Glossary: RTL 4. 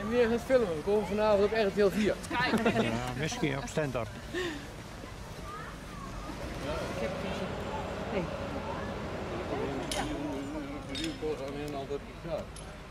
En meer gaan filmen. We komen vanavond op RTL 4. Ja, misschien op stand-up. Ik heb het niet.